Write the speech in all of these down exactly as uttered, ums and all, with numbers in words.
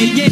yeah, yeah.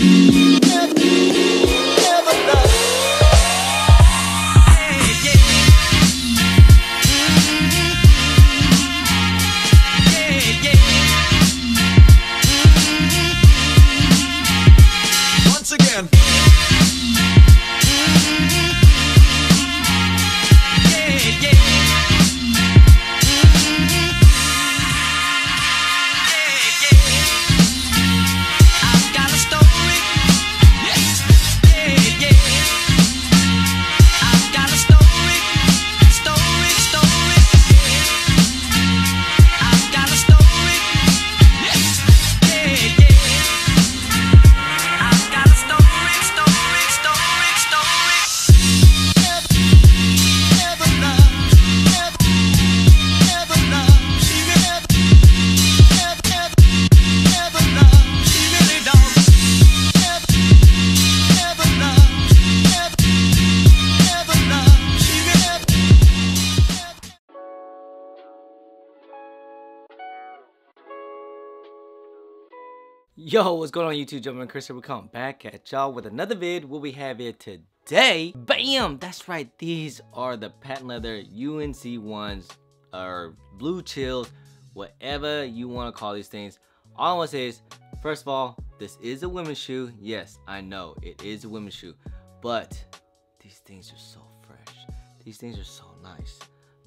Yo, what's going on YouTube? JumpermanKris here. We're coming back at y'all with another vid. What we have here today, bam, that's right, these are the patent leather U N C ones, or blue chills, whatever you want to call these things. All I want to say is, first of all, this is a women's shoe. Yes, I know it is a women's shoe, but these things are so fresh. These things are so nice.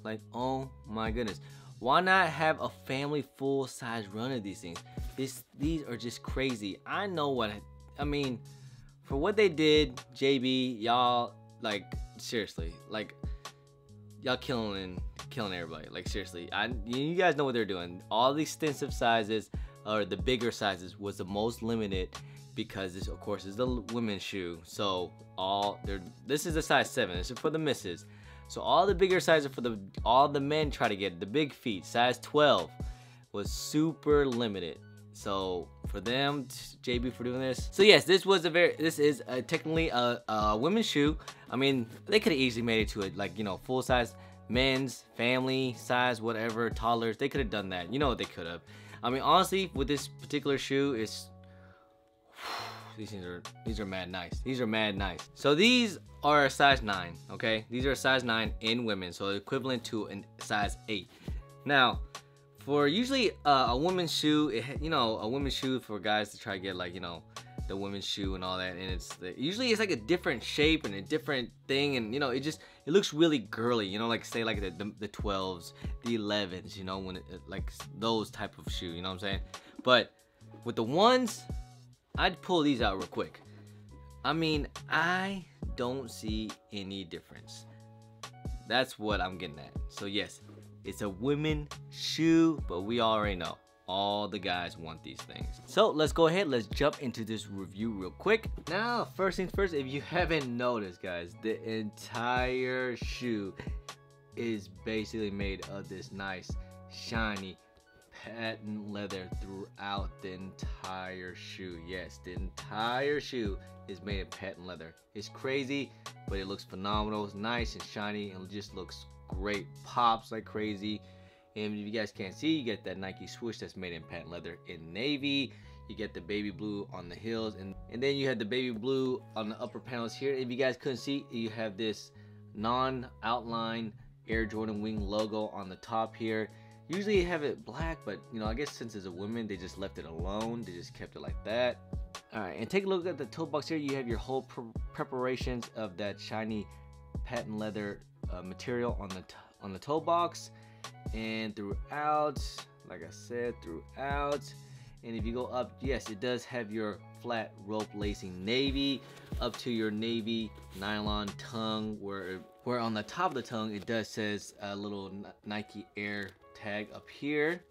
Like, oh my goodness. Why not have a family full-size run of these things? This, these are just crazy. I know what, I, I mean, for what they did, J B, y'all, like, seriously, like, y'all killing, killing everybody. Like, seriously, I, you guys know what they're doing. All the extensive sizes, or the bigger sizes, was the most limited because this, of course, is the women's shoe. So, all, they're, this is a size seven, this is for the misses. So all the bigger sizes for the all the men try to get, the big feet, size twelve, was super limited. So for them, J B for doing this. So yes, this was a very, this is a, technically a, a women's shoe. I mean, they could have easily made it to it, like, you know, full size, men's, family size, whatever, toddlers. They could have done that. You know what they could have. I mean, honestly, with this particular shoe, it's these things are these are mad nice. These are mad nice. So these are a size nine, okay? These are a size nine in women, so equivalent to a size eight. Now, for usually uh, a woman's shoe, it, you know, a woman's shoe for guys to try to get, like, you know, the women's shoe and all that, and it's usually it's like a different shape and a different thing, and you know, it just it looks really girly, you know, like say like the the, the twelves, the elevens, you know, when it, like those type of shoe, you know what I'm saying? But with the ones, I'd pull these out real quick. I mean, I don't see any difference. That's what I'm getting at. So yes, it's a women's shoe, but we already know all the guys want these things. So let's go ahead, let's jump into this review real quick. Now, first things first, if you haven't noticed, guys, the entire shoe is basically made of this nice, shiny, patent leather throughout the entire shoe. Yes, the entire shoe is made of patent leather. It's crazy, but it looks phenomenal. It's nice and shiny and just looks great. Pops like crazy. And if you guys can't see, you get that Nike swoosh that's made in patent leather in navy. You get the baby blue on the heels, and, and then you have the baby blue on the upper panels here. If you guys couldn't see, you have this non-outline Air Jordan wing logo on the top here. Usually you have it black, but you know, I guess since it's a woman, they just left it alone. They just kept it like that. All right, and take a look at the toe box here. You have your whole pre preparations of that shiny patent leather uh, material on the on the toe box, and throughout, like I said, throughout. And if you go up, yes, it does have your flat rope lacing navy up to your navy nylon tongue, where where on the top of the tongue it does says a little Nike Air tag up here.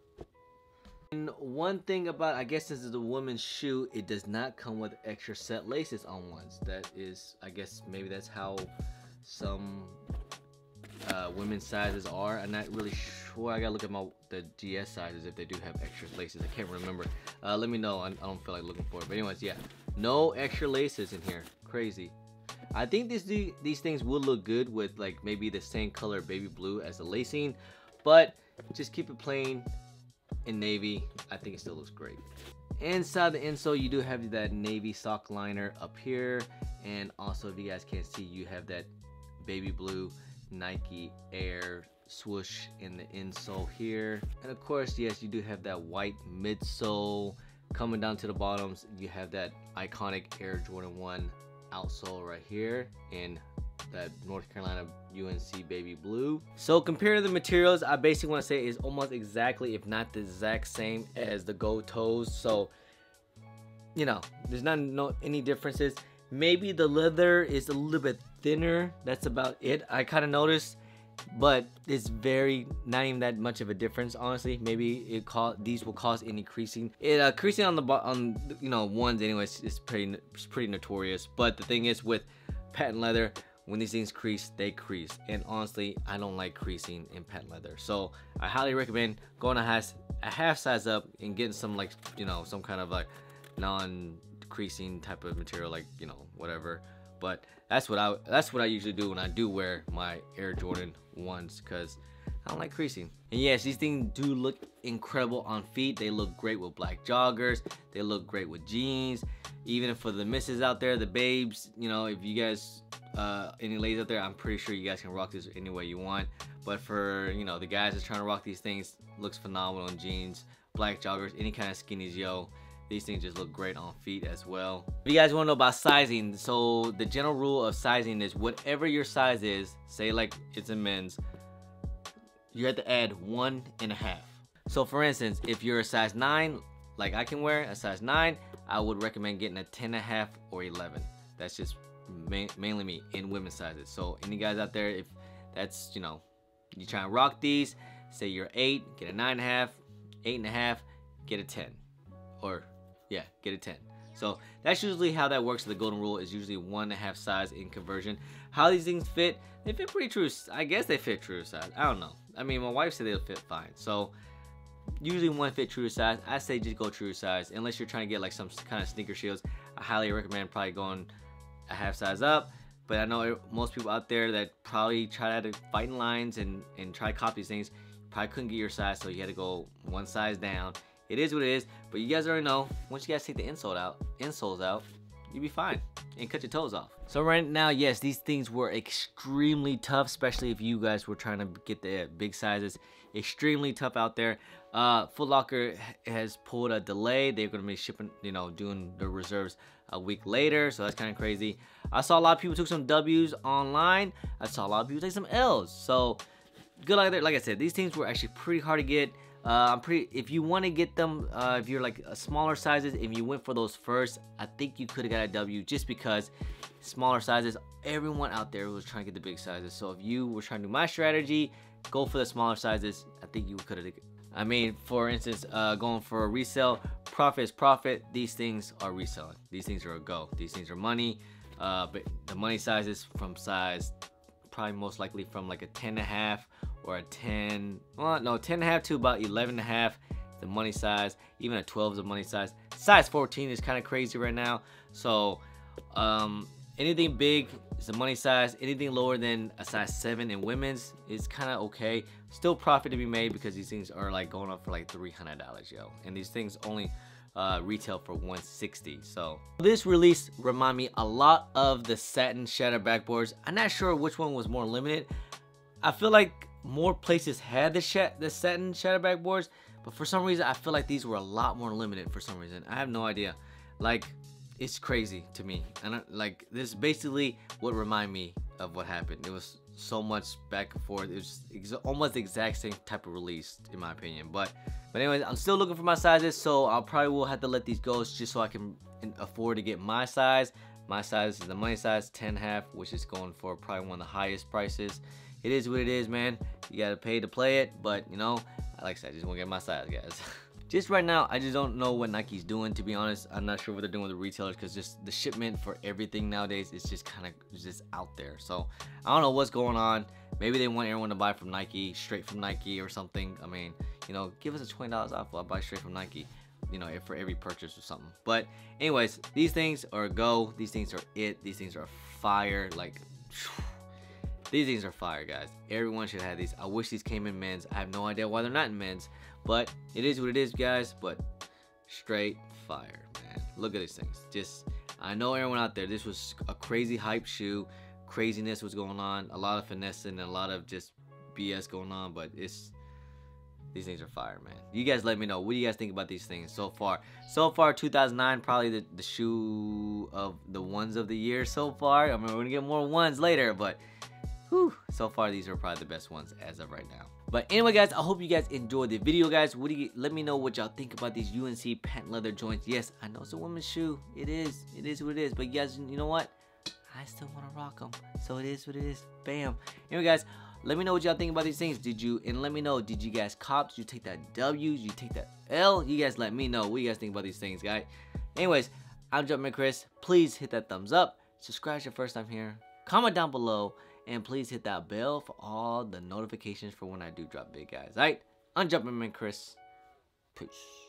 And one thing about, I guess this is a woman's shoe, it does not come with extra set laces on ones. That is, I guess maybe that's how some uh, women's sizes are. I'm not really sure. I gotta look at my the G S sizes if they do have extra laces. I can't remember. Uh, let me know. I, I don't feel like looking for it. But anyways, yeah, no extra laces in here. Crazy. I think these these things would look good with like maybe the same color baby blue as the lacing, but just keep it plain in navy. I think it still looks great. Inside the insole, you do have that navy sock liner up here, and also if you guys can't see, you have that baby blue Nike Air swoosh in the insole here. And of course, yes, you do have that white midsole. Coming down to the bottoms, you have that iconic Air Jordan one outsole right here in that North Carolina U N C baby blue. So compared to the materials, I basically want to say is almost exactly, if not the exact same as the gold toes. So, you know, there's not no any differences. Maybe the leather is a little bit thinner. That's about it. I kind of noticed, but it's very not even that much of a difference, honestly. Maybe it caught these will cause any creasing. It uh, creasing on the on you know ones anyways is pretty it's pretty notorious. But the thing is with patent leather, when these things crease, they crease. And honestly, I don't like creasing in patent leather. So I highly recommend going a half, a half size up and getting some like, you know, some kind of like non-creasing type of material, like, you know, whatever. But that's what I that's what I usually do when I do wear my Air Jordan ones, because I don't like creasing. And yes, these things do look incredible on feet. They look great with black joggers. They look great with jeans. Even for the misses out there, the babes, you know, if you guys, uh, any ladies out there, I'm pretty sure you guys can rock this any way you want. But for, you know, the guys that's trying to rock these things, looks phenomenal in jeans, black joggers, any kind of skinnies, yo. These things just look great on feet as well. If you guys wanna know about sizing, so the general rule of sizing is whatever your size is, say like it's a men's, you have to add one and a half. So for instance, if you're a size nine, like I can wear a size nine, I would recommend getting a ten and a half or eleven. That's just ma mainly me in women's sizes. So any guys out there, if that's, you know, you try and rock these, say you're eight, get a nine and a half, eight and a half, get a ten, or yeah, get a ten. So that's usually how that works. The golden rule is usually one and a half size in conversion. How these things fit, they fit pretty true. I guess they fit true to size. I don't know. I mean, my wife said they'll fit fine. So usually one fit true to size. I say just go true to size. Unless you're trying to get like some kind of sneaker shields, I highly recommend probably going a half size up. But I know most people out there that probably try to fight in lines and, and try to copy these things, probably couldn't get your size, so you had to go one size down. It is what it is, but you guys already know, once you guys take the insole out, insoles out, you'll be fine and cut your toes off. So right now, yes, these things were extremely tough, especially if you guys were trying to get the big sizes. Extremely tough out there. Uh, Foot Locker has pulled a delay. They're gonna be shipping, you know, doing the reserves a week later, so that's kind of crazy. I saw a lot of people took some W's online. I saw a lot of people take some L's. So good luck there. Like I said, these things were actually pretty hard to get. Uh, I'm pretty, if you want to get them, uh, if you're like a smaller sizes, if you went for those first, I think you could have got a W, just because smaller sizes, everyone out there was trying to get the big sizes. So if you were trying to do my strategy, go for the smaller sizes. I think you could have, I mean, for instance, uh, going for a resale, profit is profit. These things are reselling. These things are a go. These things are money. Uh, but the money sizes from size, probably most likely from like a ten and a half. Or a ten, well, no, ten and a half to about eleven and a half, the money size. Even a twelve is a money size. Size fourteen is kind of crazy right now. So um, anything big is a money size. Anything lower than a size seven in women's is kind of okay. Still profit to be made, because these things are like going up for like three hundred dollars, yo. And these things only uh, retail for one sixty. So this release remind me a lot of the satin shattered backboards. I'm not sure which one was more limited. I feel like more places had the, sh the satin shattered backboards, but for some reason I feel like these were a lot more limited for some reason. I have no idea. Like, it's crazy to me. And I, like, this basically would remind me of what happened. It was so much back and forth. It was ex almost the exact same type of release in my opinion. But but anyways, I'm still looking for my sizes, so I'll probably will have to let these go just so I can afford to get my size. My size is the money size, ten and a half, which is going for probably one of the highest prices. It is what it is, man. You gotta pay to play it, but you know, like I said, I just wanna get my size, guys. Just right now, I just don't know what Nike's doing, to be honest. I'm not sure what they're doing with the retailers, because just the shipment for everything nowadays is just kind of just out there. So I don't know what's going on. Maybe they want everyone to buy from Nike, straight from Nike or something. I mean, you know, give us a twenty dollars off while I buy straight from Nike, you know, for every purchase or something. But anyways, these things are a go. These things are it. These things are fire. Like, These things are fire, guys. Everyone should have these. I wish these came in men's. I have no idea why they're not in men's, but it is what it is, guys. But straight fire, man. Look at these things. Just, I know everyone out there, this was a crazy hype shoe. Craziness was going on, a lot of finessing and a lot of just B S going on, but it's, these things are fire, man. You guys let me know, what do you guys think about these things so far? So far, two thousand nine, probably the, the shoe of the ones of the year so far. I mean, we're gonna get more ones later, but whew, so far these are probably the best ones as of right now. But anyway, guys, I hope you guys enjoyed the video, guys. What do you, let me know what y'all think about these U N C patent leather joints. Yes, I know it's a woman's shoe. It is, it is what it is, but you guys, you know what? I still want to rock them, so it is what it is. Bam. Anyway, guys, let me know what y'all think about these things. Did you, and let me know, did you guys cop? Did you take that W? Did you take that L? You guys let me know what you guys think about these things, guys. Anyways, I'm JumpermanKris. Please hit that thumbs up. Subscribe if you're first time here. Comment down below. And please hit that bell for all the notifications for when I do drop big, guys. All right? I'm JumpermanKris. Peace.